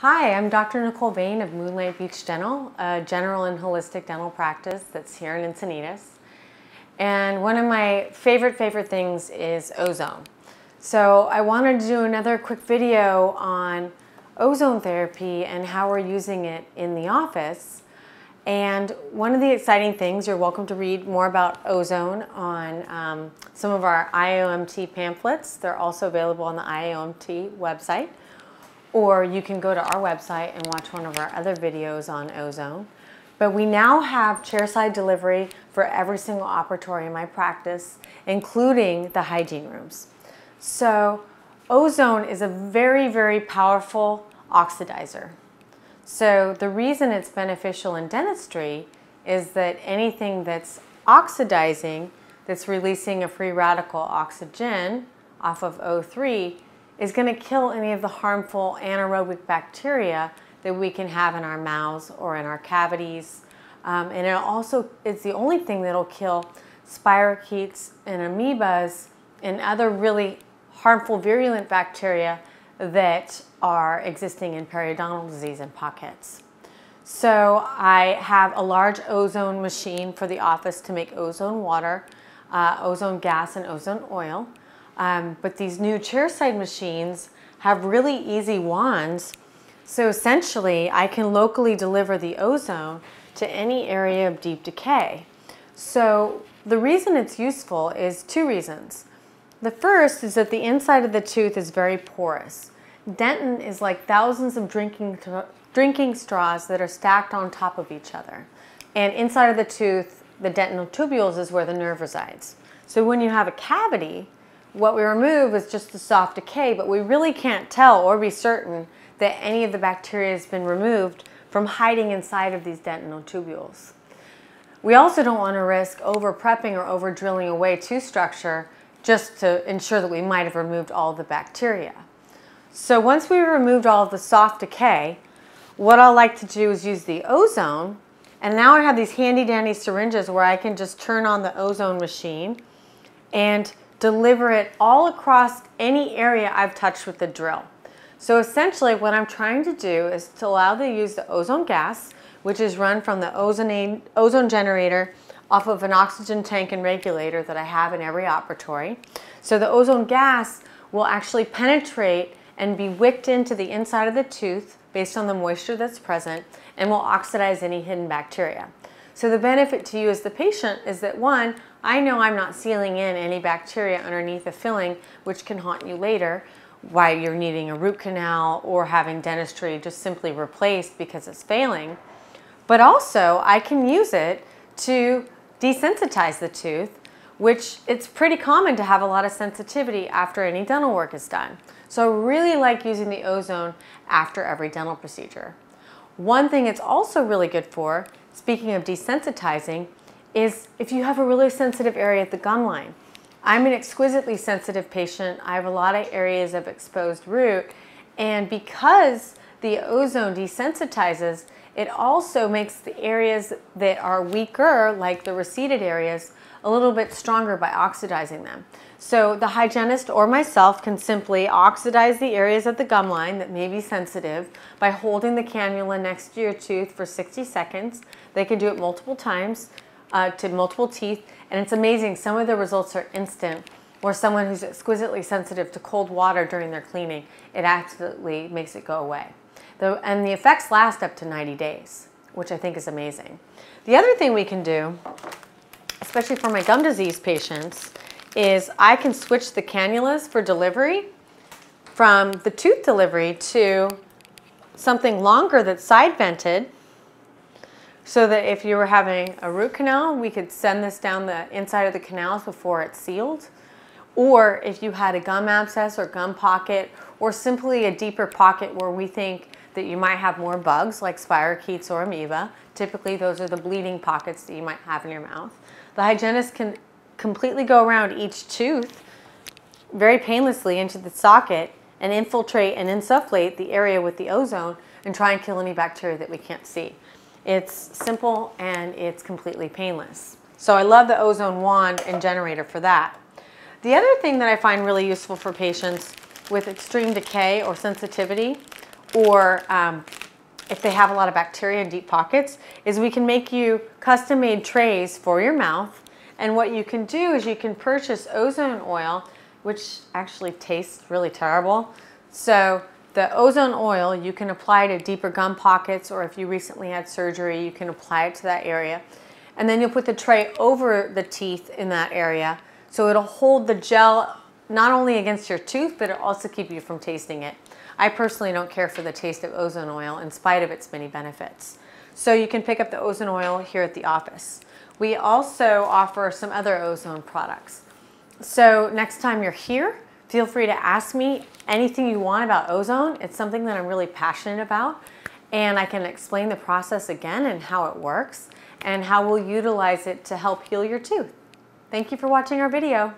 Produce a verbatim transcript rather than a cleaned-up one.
Hi, I'm Doctor Nicole Vane of Moonlight Beach Dental, a general and holistic dental practice that's here in Encinitas. And one of my favorite, favorite things is ozone. So I wanted to do another quick video on ozone therapy and how we're using it in the office. And one of the exciting things, you're welcome to read more about ozone on um, some of our I O M T pamphlets. They're also available on the I O M T website. Or you can go to our website and watch one of our other videos on ozone. But we now have chairside delivery for every single operatory in my practice, including the hygiene rooms. So ozone is a very, very powerful oxidizer. So the reason it's beneficial in dentistry is that anything that's oxidizing, that's releasing a free radical oxygen off of O three, is going to kill any of the harmful anaerobic bacteria that we can have in our mouths or in our cavities. Um, and it also is the only thing that'll kill spirochetes and amoebas and other really harmful virulent bacteria that are existing in periodontal disease and pockets. So I have a large ozone machine for the office to make ozone water, uh, ozone gas, and ozone oil. Um, but these new chairside machines have really easy wands. So essentially, I can locally deliver the ozone to any area of deep decay. So the reason it's useful is two reasons. The first is that the inside of the tooth is very porous. Dentin is like thousands of drinking, drinking straws that are stacked on top of each other. And inside of the tooth, the dentinal tubules is where the nerve resides. So when you have a cavity, what we remove is just the soft decay, but we really can't tell or be certain that any of the bacteria has been removed from hiding inside of these dentinal tubules. We also don't want to risk over prepping or over drilling away tooth structure just to ensure that we might have removed all the bacteria. So once we've removed all of the soft decay, what I like to do is use the ozone, and now I have these handy dandy syringes where I can just turn on the ozone machine and deliver it all across any area I've touched with the drill. So essentially what I'm trying to do is to allow them to use the ozone gas, which is run from the ozone, ozone generator off of an oxygen tank and regulator that I have in every operatory. So the ozone gas will actually penetrate and be wicked into the inside of the tooth based on the moisture that's present and will oxidize any hidden bacteria. So the benefit to you as the patient is that, one, I know I'm not sealing in any bacteria underneath the filling, which can haunt you later while you're needing a root canal or having dentistry just simply replaced because it's failing. But also, I can use it to desensitize the tooth, which it's pretty common to have a lot of sensitivity after any dental work is done. So I really like using the ozone after every dental procedure. One thing it's also really good for, speaking of desensitizing, is if you have a really sensitive area at the gum line. I'm an exquisitely sensitive patient. I have a lot of areas of exposed root, and because the ozone desensitizes, it also makes the areas that are weaker, like the receded areas, a little bit stronger by oxidizing them. So the hygienist or myself can simply oxidize the areas at the gum line that may be sensitive by holding the cannula next to your tooth for sixty seconds. They can do it multiple times uh, to multiple teeth, and it's amazing. Some of the results are instant, or someone who's exquisitely sensitive to cold water during their cleaning, it absolutely makes it go away. The, and the effects last up to ninety days, which I think is amazing. The other thing we can do, especially for my gum disease patients, is I can switch the cannulas for delivery from the tooth delivery to something longer that's side vented, so that if you were having a root canal, we could send this down the inside of the canals before it's sealed. Or if you had a gum abscess or gum pocket, or simply a deeper pocket where we think that you might have more bugs like spirochetes or amoeba. Typically those are the bleeding pockets that you might have in your mouth. The hygienist can completely go around each tooth very painlessly into the socket and infiltrate and insufflate the area with the ozone and try and kill any bacteria that we can't see. It's simple and it's completely painless. So I love the ozone wand and generator for that. The other thing that I find really useful for patients with extreme decay or sensitivity or um, if they have a lot of bacteria and deep pockets, is we can make you custom-made trays for your mouth. And what you can do is you can purchase ozone oil, which actually tastes really terrible. So the ozone oil you can apply to deeper gum pockets, or if you recently had surgery, you can apply it to that area. And then you'll put the tray over the teeth in that area. So it'll hold the gel not only against your tooth, but it'll also keep you from tasting it. I personally don't care for the taste of ozone oil in spite of its many benefits. So you can pick up the ozone oil here at the office. We also offer some other ozone products. So next time you're here, feel free to ask me anything you want about ozone. It's something that I'm really passionate about, and I can explain the process again and how it works and how we'll utilize it to help heal your tooth. Thank you for watching our video.